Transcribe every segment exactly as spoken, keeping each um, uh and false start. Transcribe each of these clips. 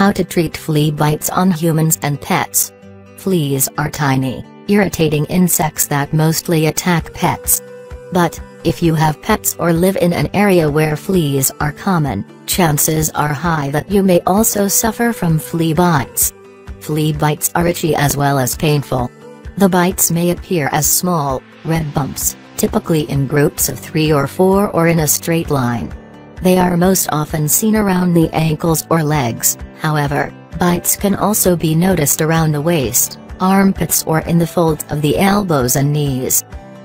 How to treat flea bites on humans and pets. Fleas are tiny, irritating insects that mostly attack pets. But, if you have pets or live in an area where fleas are common, chances are high that you may also suffer from flea bites. Flea bites are itchy as well as painful. The bites may appear as small, red bumps, typically in groups of three or four or in a straight line. They are most often seen around the ankles or legs. However, bites can also be noticed around the waist, armpits or in the folds of the elbows and knees.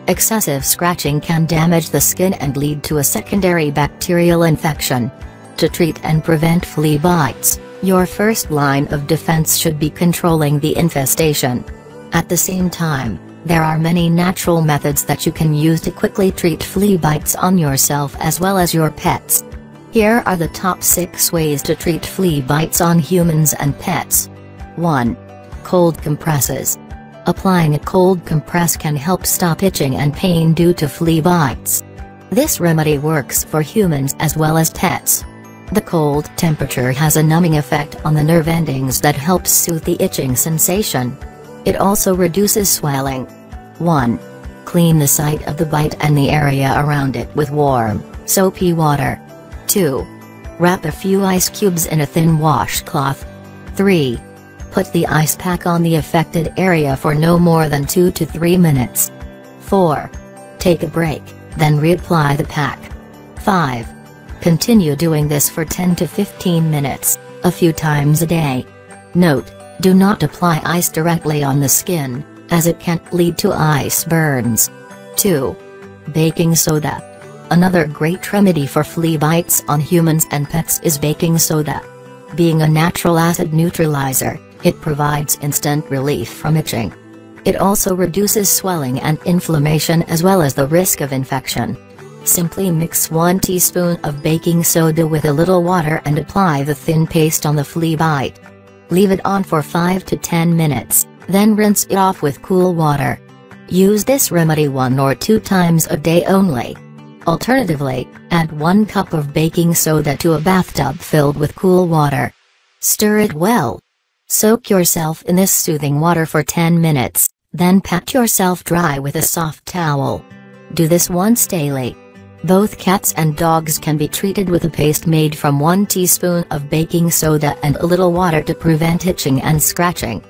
Excessive scratching can damage the skin and lead to a secondary bacterial infection. To treat and prevent flea bites, your first line of defense should be controlling the infestation. At the same time, there are many natural methods that you can use to quickly treat flea bites on yourself as well as your pets. Here are the top six ways to treat flea bites on humans and pets. one. Cold compresses. Applying a cold compress can help stop itching and pain due to flea bites. This remedy works for humans as well as pets. The cold temperature has a numbing effect on the nerve endings that helps soothe the itching sensation. It also reduces swelling. one. Clean the site of the bite and the area around it with warm, soapy water. two. Wrap a few ice cubes in a thin washcloth. three. Put the ice pack on the affected area for no more than two to three minutes. four. Take a break, then reapply the pack. five. Continue doing this for ten to fifteen minutes, a few times a day. Note: do not apply ice directly on the skin, as it can lead to ice burns. two. Baking soda. Another great remedy for flea bites on humans and pets is baking soda. Being a natural acid neutralizer, it provides instant relief from itching. It also reduces swelling and inflammation as well as the risk of infection. Simply mix one teaspoon of baking soda with a little water and apply the thin paste on the flea bite. Leave it on for five to ten minutes, then rinse it off with cool water. Use this remedy one or two times a day only. Alternatively, add one cup of baking soda to a bathtub filled with cool water. Stir it well. Soak yourself in this soothing water for ten minutes, then pat yourself dry with a soft towel. Do this once daily. Both cats and dogs can be treated with a paste made from one teaspoon of baking soda and a little water to prevent itching and scratching.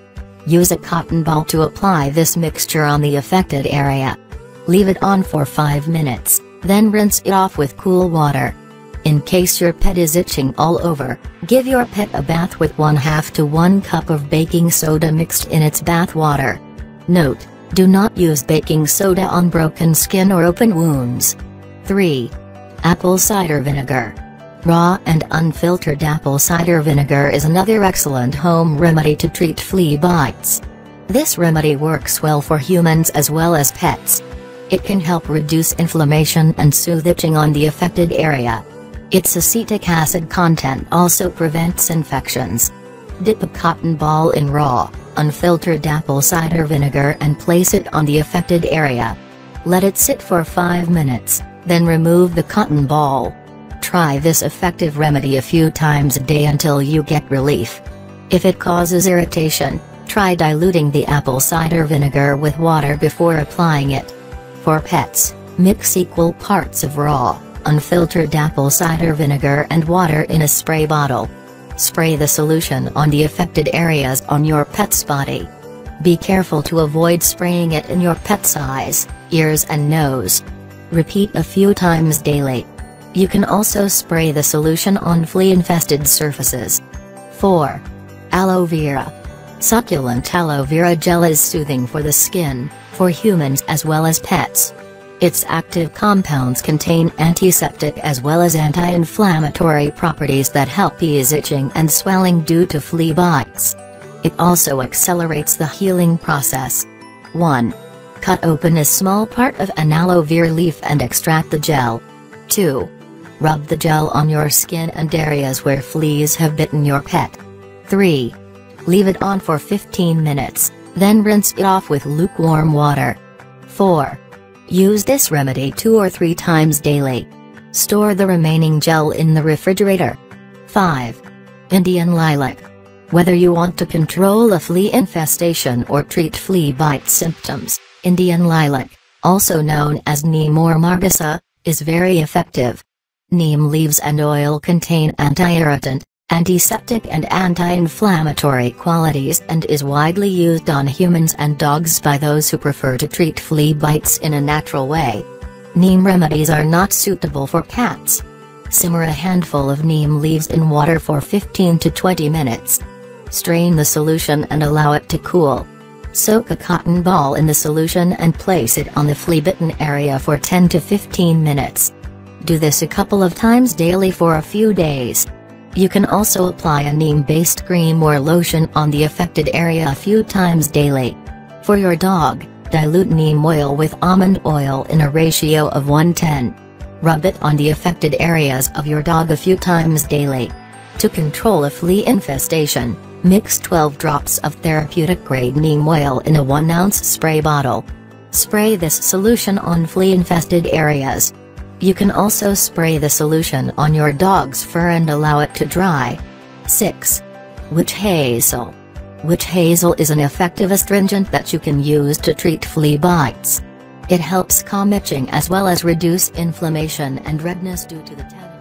Use a cotton ball to apply this mixture on the affected area. Leave it on for five minutes, then rinse it off with cool water. In case your pet is itching all over, give your pet a bath with one half to one cup of baking soda mixed in its bath water. Note: do not use baking soda on broken skin or open wounds. three. Apple cider vinegar. Raw and unfiltered apple cider vinegar is another excellent home remedy to treat flea bites. This remedy works well for humans as well as pets. It can help reduce inflammation and soothe itching on the affected area. Its acetic acid content also prevents infections. Dip a cotton ball in raw, unfiltered apple cider vinegar and place it on the affected area. Let it sit for five minutes. Then remove the cotton ball. Try this effective remedy a few times a day until you get relief. If it causes irritation, try diluting the apple cider vinegar with water before applying it. For pets, mix equal parts of raw, unfiltered apple cider vinegar and water in a spray bottle. Spray the solution on the affected areas on your pet's body. Be careful to avoid spraying it in your pet's eyes, ears and nose. Repeat a few times daily. You can also spray the solution on flea-infested surfaces. four. Aloe vera. Succulent aloe vera gel is soothing for the skin, for humans as well as pets. Its active compounds contain antiseptic as well as anti-inflammatory properties that help ease itching and swelling due to flea bites. It also accelerates the healing process. one. Cut open a small part of an aloe vera leaf and extract the gel. two. Rub the gel on your skin and areas where fleas have bitten your pet. three. Leave it on for fifteen minutes, then rinse it off with lukewarm water. four. Use this remedy two or three times daily. Store the remaining gel in the refrigerator. five. Indian lilac. Whether you want to control a flea infestation or treat flea bite symptoms, Indian lilac, also known as neem or margasa, is very effective. Neem leaves and oil contain anti-irritant, antiseptic and anti-inflammatory qualities and is widely used on humans and dogs by those who prefer to treat flea bites in a natural way. Neem remedies are not suitable for cats. Simmer a handful of neem leaves in water for fifteen to twenty minutes. Strain the solution and allow it to cool. Soak a cotton ball in the solution and place it on the flea-bitten area for ten to fifteen minutes. Do this a couple of times daily for a few days. You can also apply a neem-based cream or lotion on the affected area a few times daily. For your dog, dilute neem oil with almond oil in a ratio of one to ten. Rub it on the affected areas of your dog a few times daily. To control a flea infestation, mix twelve drops of therapeutic-grade neem oil in a one ounce spray bottle. Spray this solution on flea-infested areas. You can also spray the solution on your dog's fur and allow it to dry. six. Witch hazel. Witch hazel is an effective astringent that you can use to treat flea bites. It helps calm itching as well as reduce inflammation and redness due to the tannin.